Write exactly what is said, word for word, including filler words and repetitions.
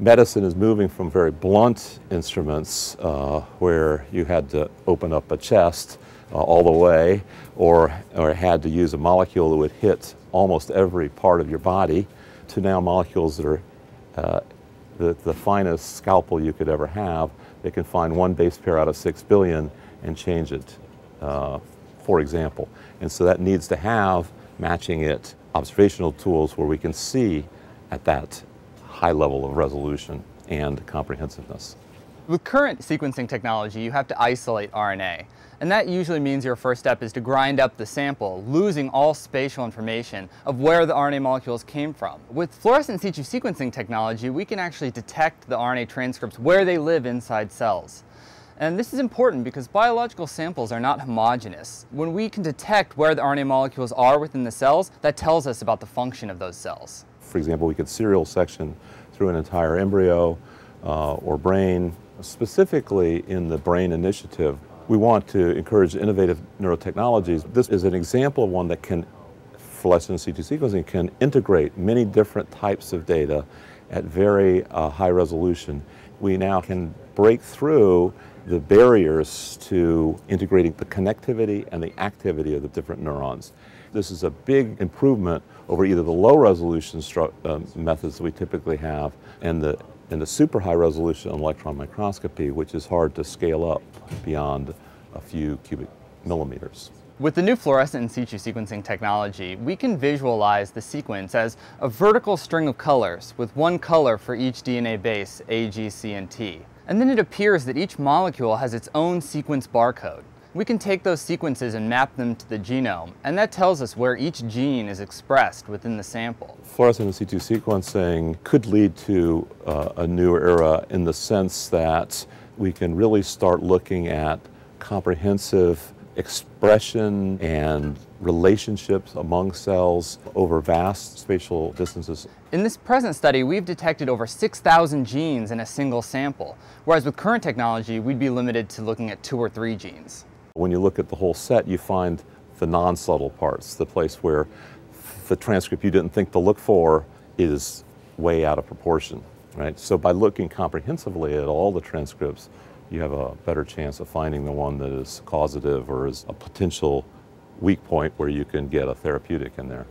medicine is moving from very blunt instruments uh, where you had to open up a chest uh, all the way, or, or had to use a molecule that would hit almost every part of your body, to now molecules that are uh, the, the finest scalpel you could ever have. They can find one base pair out of six billion and change it, uh, for example. And so that needs to have matching it observational tools where we can see at that high level of resolution and comprehensiveness. With current sequencing technology, you have to isolate R N A. And that usually means your first step is to grind up the sample, losing all spatial information of where the R N A molecules came from. With fluorescent in situ sequencing technology, we can actually detect the R N A transcripts where they live inside cells. And this is important because biological samples are not homogeneous. When we can detect where the R N A molecules are within the cells, that tells us about the function of those cells. For example, we could serial section through an entire embryo uh, or brain. Specifically in the Brain Initiative, we want to encourage innovative neurotechnologies. This is an example of one that can, fluorescent in situ sequencing, can integrate many different types of data at very uh, high resolution. We now can break through the barriers to integrating the connectivity and the activity of the different neurons. This is a big improvement over either the low resolution uh, methods that we typically have and the and the super high resolution electron microscopy, which is hard to scale up beyond a few cubic millimeters. With the new fluorescent in situ sequencing technology, we can visualize the sequence as a vertical string of colors with one color for each D N A base, A, G, C, and T. And then it appears that each molecule has its own sequence barcode. We can take those sequences and map them to the genome, and that tells us where each gene is expressed within the sample. Fluorescent in situ sequencing could lead to uh, a new era in the sense that we can really start looking at comprehensive expression and relationships among cells over vast spatial distances. In this present study, we've detected over six thousand genes in a single sample, whereas with current technology, we'd be limited to looking at two or three genes. When you look at the whole set, you find the non-subtle parts, the place where the transcript you didn't think to look for is way out of proportion, right? So by looking comprehensively at all the transcripts, you have a better chance of finding the one that is causative or is a potential weak point where you can get a therapeutic in there.